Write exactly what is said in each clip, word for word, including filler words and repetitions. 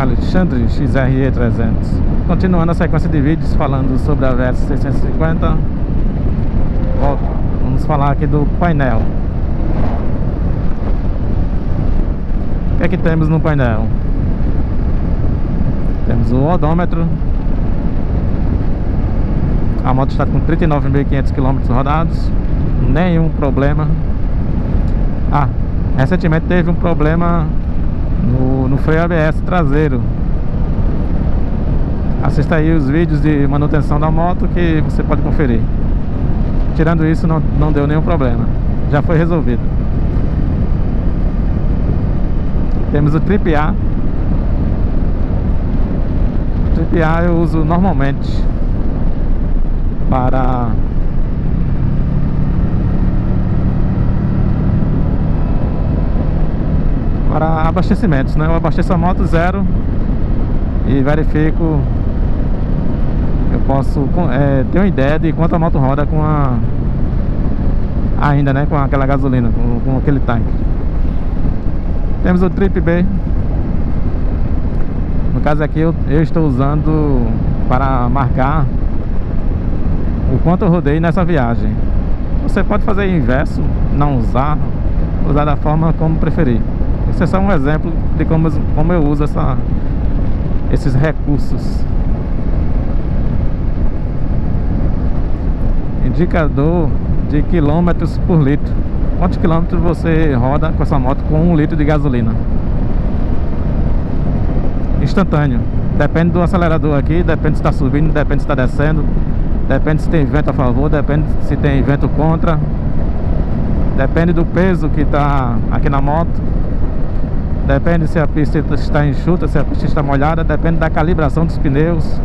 Alexandre X R E trezentos. Continuando a sequência de vídeos falando sobre a A B S seiscentos e cinquenta, vamos falar aqui do painel. O que é que temos no painel? Temos o odômetro. A moto está com trinta e nove mil e quinhentos quilômetros rodados, nenhum problema. Ah, recentemente teve um problema no, no freio A B S traseiro. Assista aí os vídeos de manutenção da moto que você pode conferir. Tirando isso, não, não deu nenhum problema, já foi resolvido. Temos o Trip A. O Trip A eu uso normalmente para para abastecimentos, né? Eu abasteço a moto zero e verifico, eu posso é, ter uma ideia de quanto a moto roda com a ainda, né? Com aquela gasolina, com, com aquele tanque. Temos o Trip B. No caso aqui eu, eu estou usando para marcar o quanto eu rodei nessa viagem. Você pode fazer inverso, não usar, usar da forma como preferir. Esse é só um exemplo de como, como eu uso essa, esses recursos. Indicador de quilômetros por litro. Quantos quilômetros você roda com essa moto com um litro de gasolina? Instantâneo. Depende do acelerador aqui, depende se está subindo, depende se está descendo. Depende se tem vento a favor, depende se tem vento contra. Depende do peso que está aqui na moto. Depende se a pista está enxuta, se a pista está molhada. Depende da calibração dos pneus.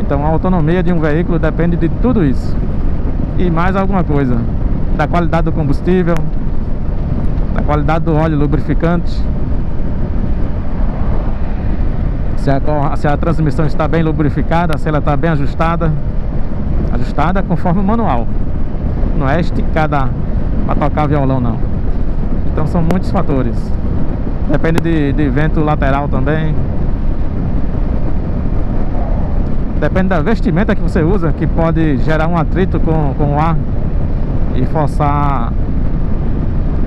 Então a autonomia de um veículo depende de tudo isso. E mais alguma coisa. Da qualidade do combustível, da qualidade do óleo lubrificante, Se a, se a transmissão está bem lubrificada, se ela está bem ajustada, ajustada conforme o manual, não é esticada para tocar violão, não. Então são muitos fatores. Depende de, de vento lateral também. Depende da vestimenta que você usa, que pode gerar um atrito com, com o ar e forçar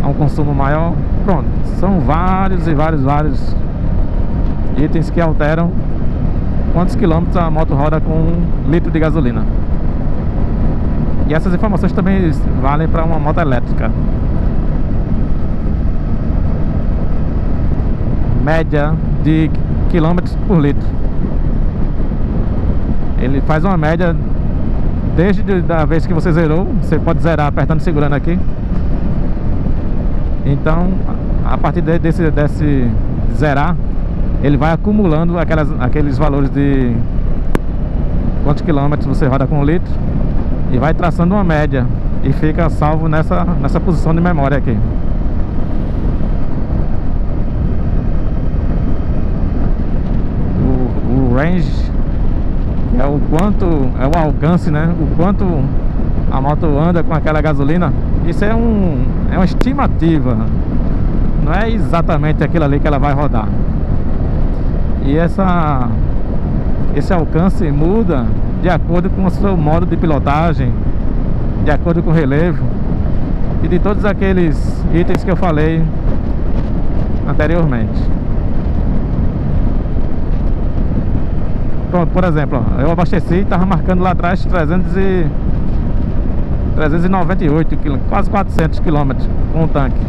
a um consumo maior. Pronto, são vários e vários, vários itens que alteram quantos quilômetros a moto roda com um litro de gasolina. E essas informações também valem para uma moto elétrica. Média de quilômetros por litro. Ele faz uma média desde da vez que você zerou. Você pode zerar apertando e segurando aqui. Então, a partir desse, desse zerar, ele vai acumulando aquelas, aqueles valores de quantos quilômetros você roda com um litro e vai traçando uma média e fica salvo nessa, nessa posição de memória aqui. O, o range é o quanto, é o alcance, né? O quanto a moto anda com aquela gasolina. Isso é, um, é uma estimativa, não é exatamente aquilo ali que ela vai rodar. E essa, esse alcance muda de acordo com o seu modo de pilotagem, de acordo com o relevo e de todos aqueles itens que eu falei anteriormente. Pronto, por exemplo, ó, eu abasteci e estava marcando lá atrás trezentos e noventa e oito, quase quatrocentos quilômetros com o tanque.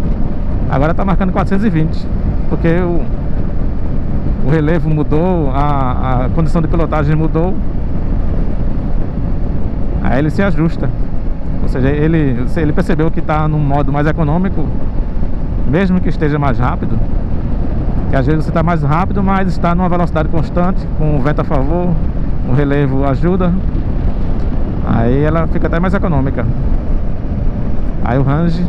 Agora está marcando quatrocentos e vinte, porque eu... o relevo mudou, a, a condição de pilotagem mudou. Aí ele se ajusta. Ou seja, ele, se ele percebeu que está num modo mais econômico, mesmo que esteja mais rápido, que às vezes você está mais rápido, mas está numa velocidade constante, com o vento a favor, o relevo ajuda. Aí ela fica até mais econômica. Aí o range,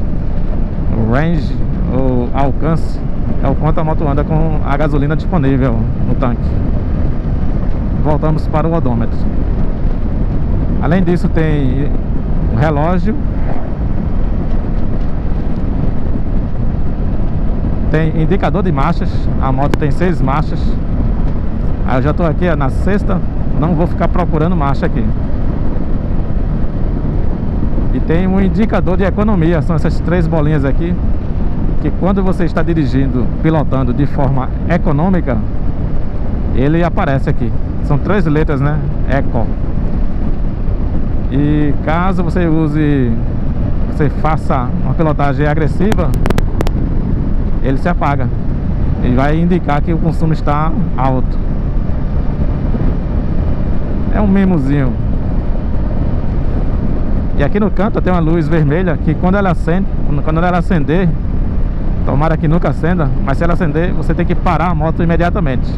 o range, o alcance, é o quanto a moto anda com a gasolina disponível no tanque. Voltamos para o odômetro. Além disso tem o relógio. Tem indicador de marchas, a moto tem seis marchas. Aí eu já estou aqui ó, na sexta, não vou ficar procurando marcha aqui. E tem um indicador de economia, são essas três bolinhas aqui, que quando você está dirigindo, pilotando de forma econômica, ele aparece aqui. São três letras, né? Eco. E caso você use, você faça uma pilotagem agressiva, ele se apaga e vai indicar que o consumo está alto. É um mimozinho. E aqui no canto tem uma luz vermelha que quando ela acende, quando ela acender, tomara que nunca acenda, mas se ela acender você tem que parar a moto imediatamente,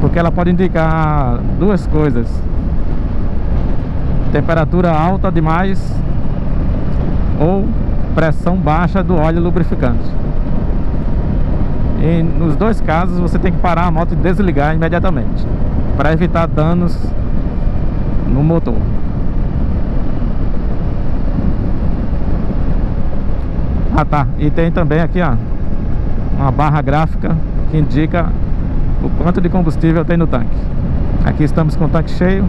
porque ela pode indicar duas coisas: temperatura alta demais ou pressão baixa do óleo lubrificante. E nos dois casos você tem que parar a moto e desligar imediatamente para evitar danos no motor. Ah tá, e tem também aqui ó, uma barra gráfica que indica o quanto de combustível tem no tanque. Aqui estamos com o tanque cheio.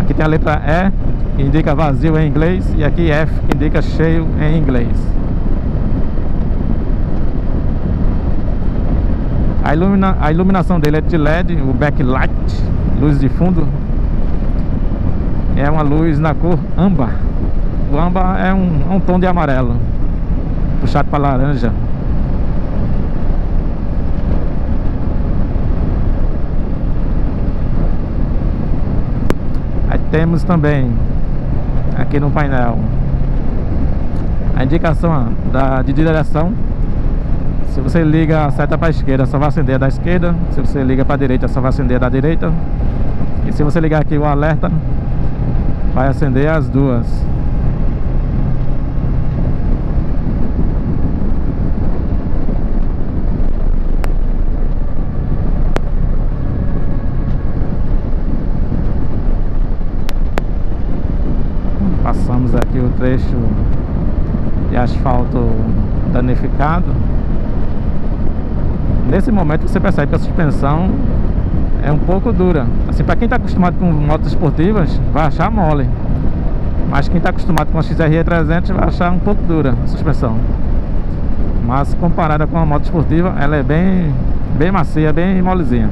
Aqui tem a letra E, que indica vazio em inglês, e aqui F, que indica cheio em inglês. A, ilumina, a iluminação dele é de L E D, o backlight, luz de fundo. É uma luz na cor âmbar. O âmbar é um, um tom de amarelo, puxado para laranja. Aí temos também aqui no painel a indicação da, de direção. Se você liga a seta para a esquerda, só vai acender da esquerda. Se você liga para a direita, só vai acender da direita. E se você ligar aqui o alerta, vai acender as duas. Passamos aqui o trecho de asfalto danificado. Nesse momento você percebe que a suspensão é um pouco dura. Assim, para quem está acostumado com motos esportivas, vai achar mole. Mas quem está acostumado com a X R E trezentos vai achar um pouco dura a suspensão. Mas comparada com a moto esportiva, ela é bem, bem macia, bem molezinha.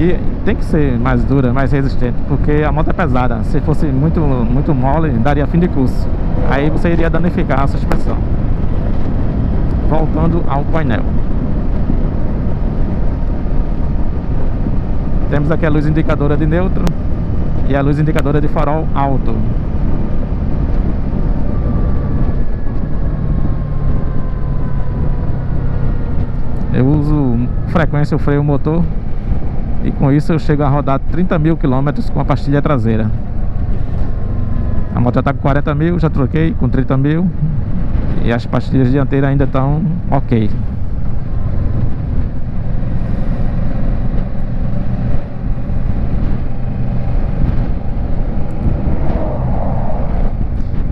E tem que ser mais dura, mais resistente, porque a moto é pesada. Se fosse muito, muito mole, daria fim de curso. Aí você iria danificar a suspensão. Voltando ao painel, temos aqui a luz indicadora de neutro e a luz indicadora de farol alto. Eu uso frequência o freio motor, e com isso eu chego a rodar trinta mil quilômetros com a pastilha traseira. A moto já está com quarenta mil, já troquei com trinta mil. E as pastilhas dianteiras ainda estão ok.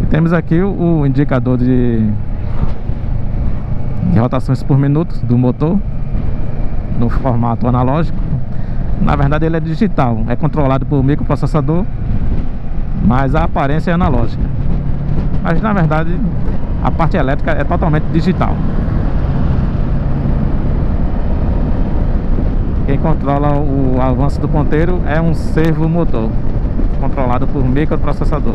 E temos aqui o, o indicador de, de rotações por minuto do motor, no formato analógico. Na verdade ele é digital, é controlado por microprocessador, mas a aparência é analógica. Mas na verdade a parte elétrica é totalmente digital. Quem controla o avanço do ponteiro é um servo motor, controlado por microprocessador.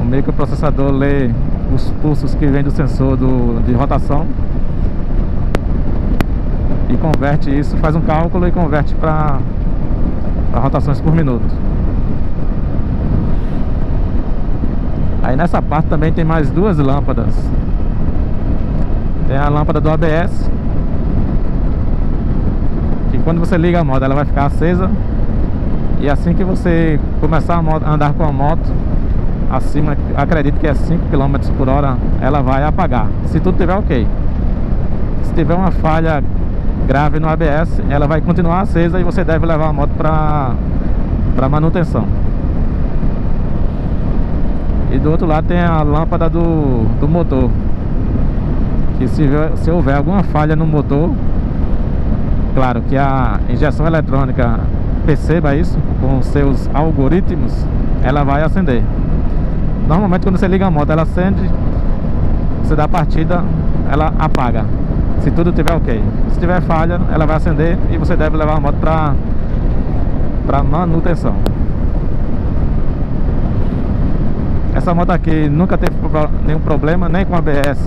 O microprocessador lê os pulsos que vem do sensor do, de rotação e converte isso, faz um cálculo e converte para rotações por minuto. Aí nessa parte também tem mais duas lâmpadas. Tem a lâmpada do A B S, que quando você liga a moto ela vai ficar acesa, e assim que você começar a andar com a moto acima, acredito que é cinco quilômetros por hora, ela vai apagar, se tudo estiver ok. Se tiver uma falha grave no A B S, ela vai continuar acesa e você deve levar a moto para para manutenção. E do outro lado tem a lâmpada do, do motor, que se, se houver alguma falha no motor, claro que a injeção eletrônica perceba isso com seus algoritmos, ela vai acender. Normalmente quando você liga a moto, ela acende, você dá a partida, ela apaga, se tudo estiver ok. Se tiver falha, ela vai acender e você deve levar a moto para para manutenção. Essa moto aqui nunca teve nenhum problema, nem com A B S